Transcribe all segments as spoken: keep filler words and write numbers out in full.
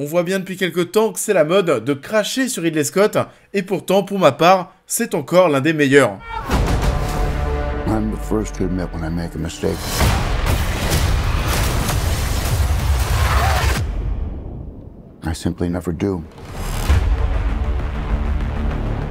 On voit bien depuis quelques temps que c'est la mode de cracher sur Ridley Scott, et pourtant, pour ma part, c'est encore l'un des meilleurs. I'm the first to admit when I make a mistake. I simply never do.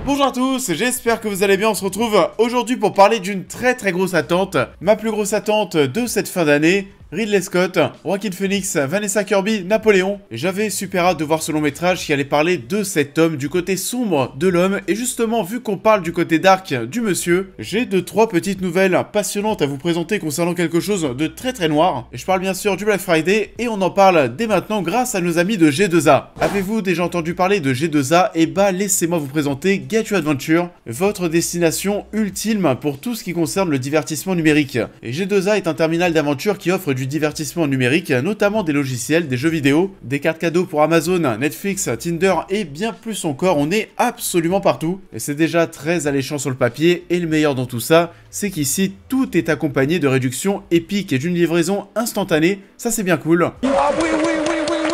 Bonjour à tous, j'espère que vous allez bien, on se retrouve aujourd'hui pour parler d'une très très grosse attente. Ma plus grosse attente de cette fin d'année, Ridley Scott, Joaquin Phoenix, Vanessa Kirby, Napoléon. J'avais super hâte de voir ce long métrage qui allait parler de cet homme, du côté sombre de l'homme. Et justement, vu qu'on parle du côté dark du monsieur, j'ai deux trois petites nouvelles passionnantes à vous présenter concernant quelque chose de très très noir. Et je parle bien sûr du Black Friday et on en parle dès maintenant grâce à nos amis de G deux A. Avez-vous déjà entendu parler de G deux A? Eh bah laissez-moi vous présenter Get Your Adventure, votre destination ultime pour tout ce qui concerne le divertissement numérique. Et G deux A est un terminal d'aventure qui offre du divertissement numérique, notamment des logiciels, des jeux vidéo, des cartes cadeaux pour Amazon, Netflix, Tinder et bien plus encore. On est absolument partout. Et c'est déjà très alléchant sur le papier et le meilleur dans tout ça, c'est qu'ici tout est accompagné de réductions épiques et d'une livraison instantanée. Ça c'est bien cool. Ah oui, oui, oui.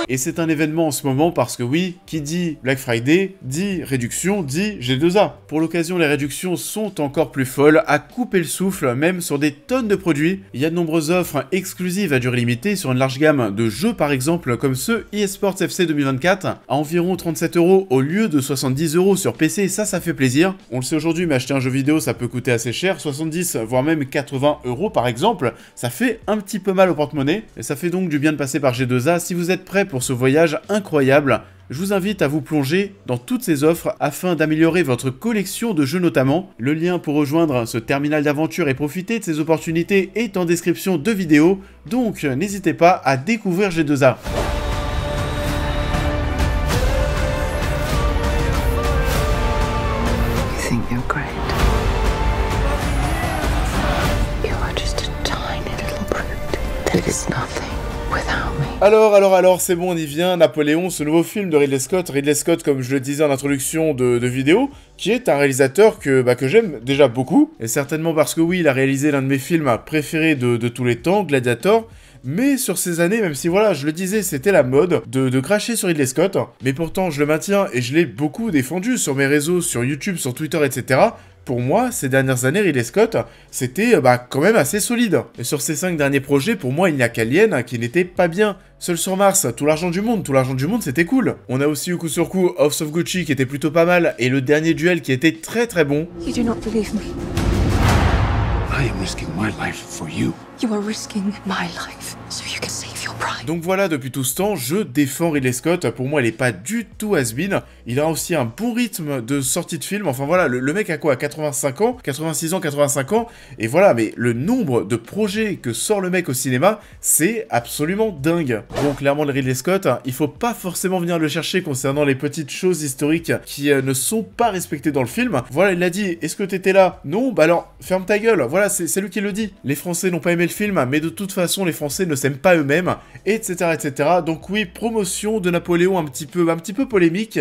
Et c'est un événement en ce moment parce que oui, qui dit Black Friday, dit réduction, dit G deux A. Pour l'occasion, les réductions sont encore plus folles, à couper le souffle, même sur des tonnes de produits. Il y a de nombreuses offres exclusives à durée limitée sur une large gamme de jeux, par exemple, comme ceux eSports F C deux mille vingt-quatre, à environ trente-sept euros au lieu de soixante-dix euros sur P C, ça, ça fait plaisir. On le sait aujourd'hui, mais acheter un jeu vidéo, ça peut coûter assez cher, soixante-dix, voire même quatre-vingts euros par exemple, ça fait un petit peu mal au porte-monnaie, et ça fait donc du bien de passer par G deux A si vous êtes prêt pour ce voyage incroyable. Je vous invite à vous plonger dans toutes ces offres afin d'améliorer votre collection de jeux notamment. Le lien pour rejoindre ce terminal d'aventure et profiter de ces opportunités est en description de vidéo, donc n'hésitez pas à découvrir G deux A. Alors, alors, alors, c'est bon, on y vient, Napoléon, ce nouveau film de Ridley Scott. Ridley Scott, comme je le disais en introduction de, de vidéo, qui est un réalisateur que, bah, que j'aime déjà beaucoup. Et certainement parce que oui, il a réalisé l'un de mes films préférés de, de tous les temps, Gladiator. Mais sur ces années, même si voilà, je le disais, c'était la mode de, de cracher sur Ridley Scott. Mais pourtant, je le maintiens et je l'ai beaucoup défendu sur mes réseaux, sur YouTube, sur Twitter, et cetera. Pour moi, ces dernières années, Ridley Scott, c'était bah, quand même assez solide. Et sur ces cinq derniers projets, pour moi, il n'y a qu'Alien qui n'était pas bien. Seul sur Mars, tout l'argent du monde, tout l'argent du monde, c'était cool. On a aussi eu coup sur coup Offs of Gucci qui était plutôt pas mal, et le dernier duel qui était très très bon. You do not believe me. I am risking my life for you. You are risking my life, so you can save your pride. Donc voilà, depuis tout ce temps, je défends Ridley Scott. Pour moi, il n'est pas du tout has-been. Il a aussi un bon rythme de sortie de film. Enfin voilà, le, le mec a quoi, quatre-vingt-cinq ans, quatre-vingt-six ans, quatre-vingt-cinq ans. Et voilà, mais le nombre de projets que sort le mec au cinéma, c'est absolument dingue. Donc clairement, le Ridley Scott, il faut pas forcément venir le chercher concernant les petites choses historiques qui euh, ne sont pas respectées dans le film. Voilà, il l'a dit. Est-ce que t'étais là? Non, bah alors, ferme ta gueule. Voilà, c'est lui qui le dit. Les Français n'ont pas aimé le film, mais de toute façon, les Français ne s'aiment pas eux-mêmes, et cetera, et cetera. Donc oui, promotion de Napoléon un petit peu, un petit peu polémique.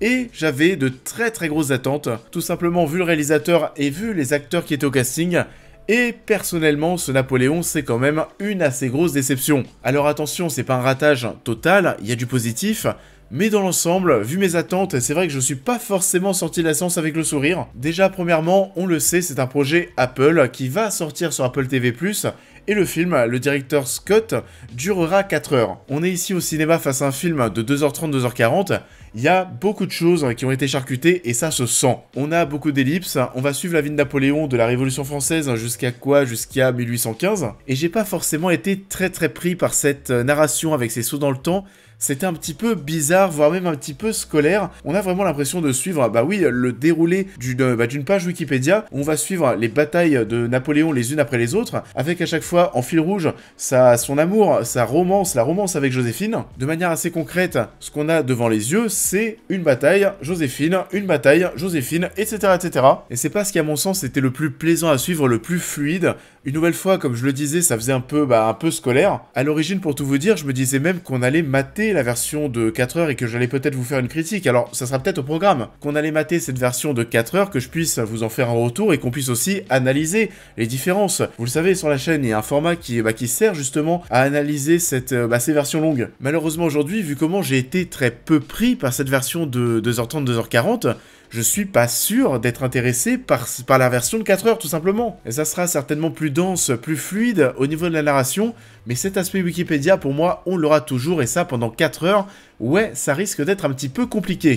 Et j'avais de très très grosses attentes, tout simplement vu le réalisateur et vu les acteurs qui étaient au casting. Et personnellement, ce Napoléon, c'est quand même une assez grosse déception. Alors attention, c'est pas un ratage total, il y a du positif. Mais dans l'ensemble, vu mes attentes, c'est vrai que je suis pas forcément sorti de la séance avec le sourire. Déjà, premièrement, on le sait, c'est un projet Apple qui va sortir sur Apple T V plus. Et le film, le directeur Scott, durera quatre heures. On est ici au cinéma face à un film de deux heures trente, deux heures quarante. Il y a beaucoup de choses qui ont été charcutées et ça se sent. On a beaucoup d'ellipses. On va suivre la vie de Napoléon de la Révolution française jusqu'à quoi? Jusqu'à mille huit cent quinze. Et j'ai pas forcément été très très pris par cette narration avec ses sauts dans le temps. C'était un petit peu bizarre, voire même un petit peu scolaire. On a vraiment l'impression de suivre, bah oui, le déroulé d'une bah, d'une page Wikipédia. On va suivre les batailles de Napoléon les unes après les autres, avec à chaque fois en fil rouge sa, son amour, sa romance, la romance avec Joséphine. De manière assez concrète, ce qu'on a devant les yeux, c'est une bataille, Joséphine, une bataille, Joséphine, et cetera, et cetera. Et c'est pas ce qui, à mon sens, était le plus plaisant à suivre, le plus fluide. Une nouvelle fois, comme je le disais, ça faisait un peu, bah, un peu scolaire. À l'origine, pour tout vous dire, je me disais même qu'on allait mater la version de quatre heures et que j'allais peut-être vous faire une critique. Alors, ça sera peut-être au programme. Qu'on allait mater cette version de quatre heures, que je puisse vous en faire un retour et qu'on puisse aussi analyser les différences. Vous le savez, sur la chaîne, il y a un format qui, bah, qui sert justement à analyser cette, bah, ces versions longues. Malheureusement, aujourd'hui, vu comment j'ai été très peu pris par cette version de deux heures trente, deux heures quarante, je suis pas sûr d'être intéressé par, par la version de quatre heures, tout simplement. Et ça sera certainement plus dense, plus fluide au niveau de la narration, mais cet aspect Wikipédia, pour moi, on l'aura toujours, et ça, pendant quatre heures, ouais, ça risque d'être un petit peu compliqué.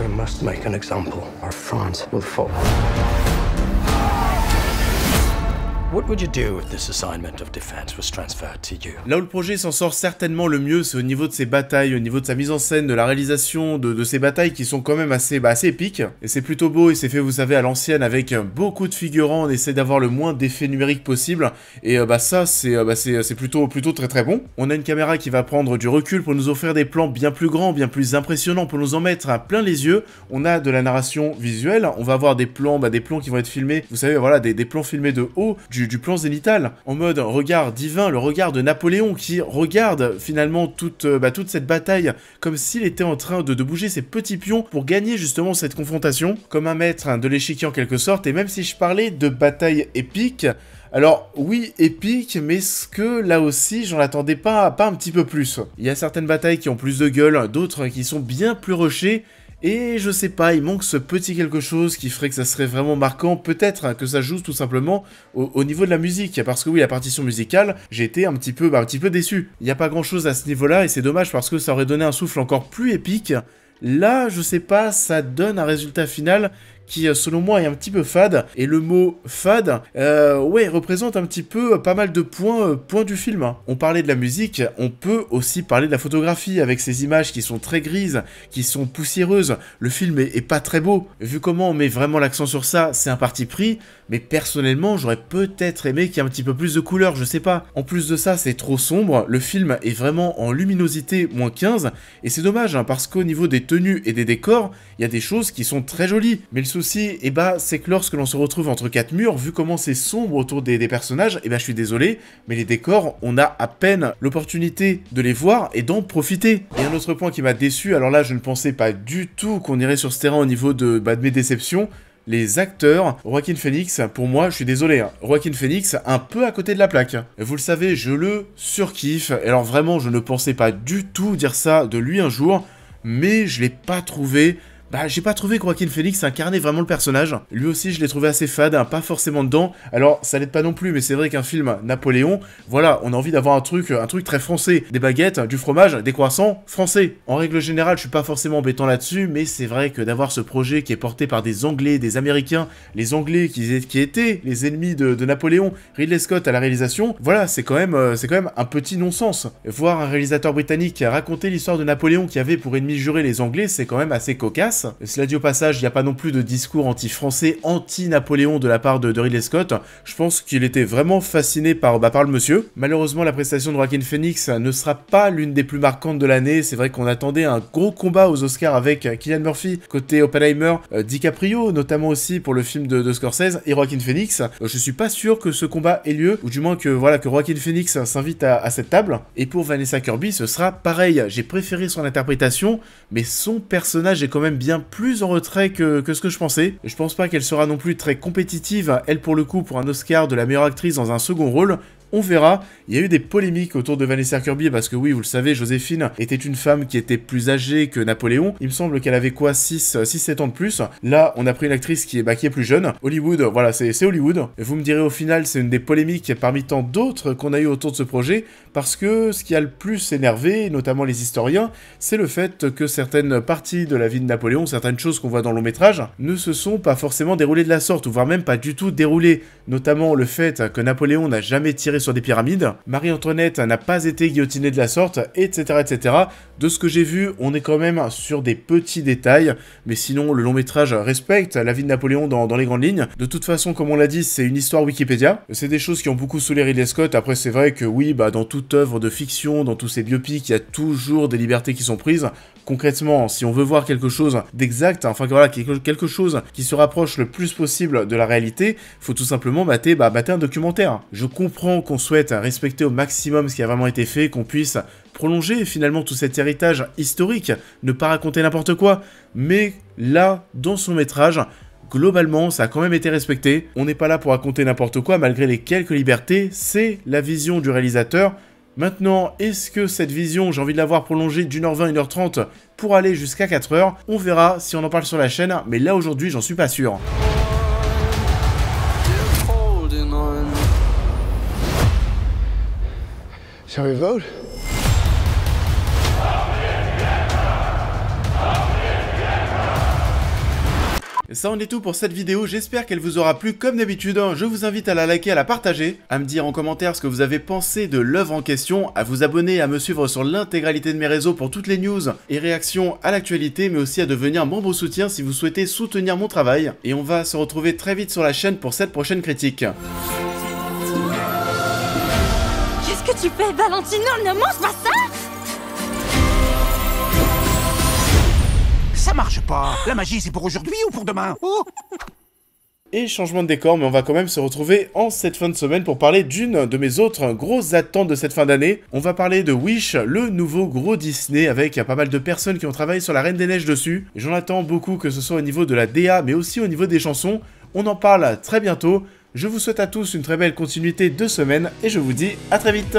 We must make an example, or France will fall. What would you do if this assignment of defense was transferred to you? Là où le projet s'en sort certainement le mieux, c'est au niveau de ses batailles, au niveau de sa mise en scène, de la réalisation, de, de ses batailles qui sont quand même assez, bah, assez épiques. Et c'est plutôt beau, et c'est fait, vous savez, à l'ancienne, avec beaucoup de figurants, on essaie d'avoir le moins d'effets numériques possible. Et euh, bah ça, c'est euh, bah, plutôt, plutôt très très bon. On a une caméra qui va prendre du recul pour nous offrir des plans bien plus grands, bien plus impressionnants, pour nous en mettre à plein les yeux. On a de la narration visuelle, on va avoir des plans, bah, des plans qui vont être filmés, vous savez, voilà, des, des plans filmés de haut, du Du, du plan zénital, en mode regard divin, le regard de Napoléon qui regarde finalement toute, bah, toute cette bataille comme s'il était en train de, de bouger ses petits pions pour gagner justement cette confrontation, comme un maître de l'échiquier en quelque sorte. Et même si je parlais de bataille épique, alors oui, épique, mais ce que là aussi j'en attendais pas, pas un petit peu plus. Il y a certaines batailles qui ont plus de gueule, d'autres qui sont bien plus rushées. Et je sais pas, il manque ce petit quelque chose qui ferait que ça serait vraiment marquant, peut-être que ça joue tout simplement au, au niveau de la musique, parce que oui, la partition musicale, j'ai été un petit peu, bah, un petit peu déçu. Il n'y a pas grand-chose à ce niveau-là, et c'est dommage parce que ça aurait donné un souffle encore plus épique. Là, je sais pas, ça donne un résultat final qui, selon moi, est un petit peu fade. Et le mot fade, euh, ouais, représente un petit peu pas mal de points, euh, points du film. On parlait de la musique, on peut aussi parler de la photographie, avec ces images qui sont très grises, qui sont poussiéreuses. Le film est, est pas très beau. Vu comment on met vraiment l'accent sur ça, c'est un parti pris, mais personnellement, j'aurais peut-être aimé qu'il y ait un petit peu plus de couleurs, je sais pas. En plus de ça, c'est trop sombre, le film est vraiment en luminosité moins quinze, et c'est dommage, hein, parce qu'au niveau des tenues et des décors, il y a des choses qui sont très jolies, mais le souci, eh bah, c'est que lorsque l'on se retrouve entre quatre murs, vu comment c'est sombre autour des, des personnages, et eh bah, je suis désolé, mais les décors, on a à peine l'opportunité de les voir et d'en profiter. Et un autre point qui m'a déçu, alors là, je ne pensais pas du tout qu'on irait sur ce terrain au niveau de, bah, de mes déceptions. Les acteurs, Joaquin Phoenix, pour moi, je suis désolé, hein, Joaquin Phoenix, un peu à côté de la plaque. Vous le savez, je le surkiffe, alors vraiment, je ne pensais pas du tout dire ça de lui un jour, mais je l'ai pas trouvé... Bah, j'ai pas trouvé que Joaquin Phoenix incarnait vraiment le personnage. Lui aussi, je l'ai trouvé assez fade, hein, pas forcément dedans. Alors, ça l'aide pas non plus, mais c'est vrai qu'un film Napoléon, voilà, on a envie d'avoir un truc, un truc très français. Des baguettes, du fromage, des croissants, français. En règle générale, je suis pas forcément embêtant là-dessus, mais c'est vrai que d'avoir ce projet qui est porté par des Anglais, des Américains, les Anglais qui, qui étaient les ennemis de, de Napoléon, Ridley Scott à la réalisation, voilà, c'est quand même, euh, c'est quand même un petit non-sens. Voir un réalisateur britannique raconter l'histoire de Napoléon qui avait pour ennemi juré les Anglais, c'est quand même assez cocasse. Cela dit au passage, il n'y a pas non plus de discours anti-français, anti-Napoléon de la part de, de Ridley Scott. Je pense qu'il était vraiment fasciné par, bah, par le monsieur. Malheureusement, la prestation de Joaquin Phoenix ne sera pas l'une des plus marquantes de l'année. C'est vrai qu'on attendait un gros combat aux Oscars avec Kylian Murphy, côté Oppenheimer, euh, DiCaprio, notamment aussi pour le film de, de Scorsese, et Joaquin Phoenix. Euh, je suis pas sûr que ce combat ait lieu, ou du moins que, voilà, que Joaquin Phoenix s'invite à, à cette table. Et pour Vanessa Kirby, ce sera pareil. J'ai préféré son interprétation, mais son personnage est quand même bien plus en retrait que, que ce que je pensais. Je pense pas qu'elle sera non plus très compétitive, elle pour le coup, pour un Oscar de la meilleure actrice dans un second rôle. On verra. Il y a eu des polémiques autour de Vanessa Kirby parce que oui, vous le savez, Joséphine était une femme qui était plus âgée que Napoléon. Il me semble qu'elle avait quoi, six sept ans de plus. Là, on a pris une actrice qui est, bah, qui est plus jeune. Hollywood, voilà, c'est Hollywood. Vous me direz au final, c'est une des polémiques parmi tant d'autres qu'on a eu autour de ce projet parce que ce qui a le plus énervé, notamment les historiens, c'est le fait que certaines parties de la vie de Napoléon, certaines choses qu'on voit dans le long métrage, ne se sont pas forcément déroulées de la sorte, ou voire même pas du tout déroulées. Notamment le fait que Napoléon n'a jamais tiré enfermée sur des pyramides. Marie-Antoinette n'a pas été guillotinée de la sorte, et cetera, et cetera. De ce que j'ai vu, on est quand même sur des petits détails, mais sinon le long métrage respecte la vie de Napoléon dans, dans les grandes lignes. De toute façon, comme on l'a dit, c'est une histoire Wikipédia. C'est des choses qui ont beaucoup saoulé Ridley Scott. Après, c'est vrai que oui, bah, dans toute œuvre de fiction, dans tous ces biopics, il y a toujours des libertés qui sont prises. Concrètement, si on veut voir quelque chose d'exact, enfin voilà, quelque chose qui se rapproche le plus possible de la réalité, faut tout simplement mater, bah, mater un documentaire. Je comprends qu'on souhaite respecter au maximum ce qui a vraiment été fait, qu'on puisse prolonger finalement tout cet héritage historique, ne pas raconter n'importe quoi, mais là, dans son métrage, globalement, ça a quand même été respecté. On n'est pas là pour raconter n'importe quoi, malgré les quelques libertés, c'est la vision du réalisateur. Maintenant, est-ce que cette vision, j'ai envie de la voir prolongée d'une heure vingt, une heure trente pour aller jusqu'à quatre heures? On verra si on en parle sur la chaîne, mais là aujourd'hui, j'en suis pas sûr. Shall we vote? Ça en est tout pour cette vidéo, j'espère qu'elle vous aura plu comme d'habitude, je vous invite à la liker, à la partager, à me dire en commentaire ce que vous avez pensé de l'œuvre en question, à vous abonner, à me suivre sur l'intégralité de mes réseaux pour toutes les news et réactions à l'actualité, mais aussi à devenir membre soutien si vous souhaitez soutenir mon travail, et on va se retrouver très vite sur la chaîne pour cette prochaine critique. Qu'est-ce que tu fais, Valentino? Ne mange pas ça. Ça marche pas. La magie, c'est pour aujourd'hui ou pour demain? Oh. Et changement de décor, mais on va quand même se retrouver en cette fin de semaine pour parler d'une de mes autres grosses attentes de cette fin d'année. On va parler de Wish, le nouveau gros Disney, avec pas mal de personnes qui ont travaillé sur La Reine des Neiges dessus. J'en attends beaucoup, que ce soit au niveau de la D A, mais aussi au niveau des chansons. On en parle très bientôt. Je vous souhaite à tous une très belle continuité de semaine, et je vous dis à très vite.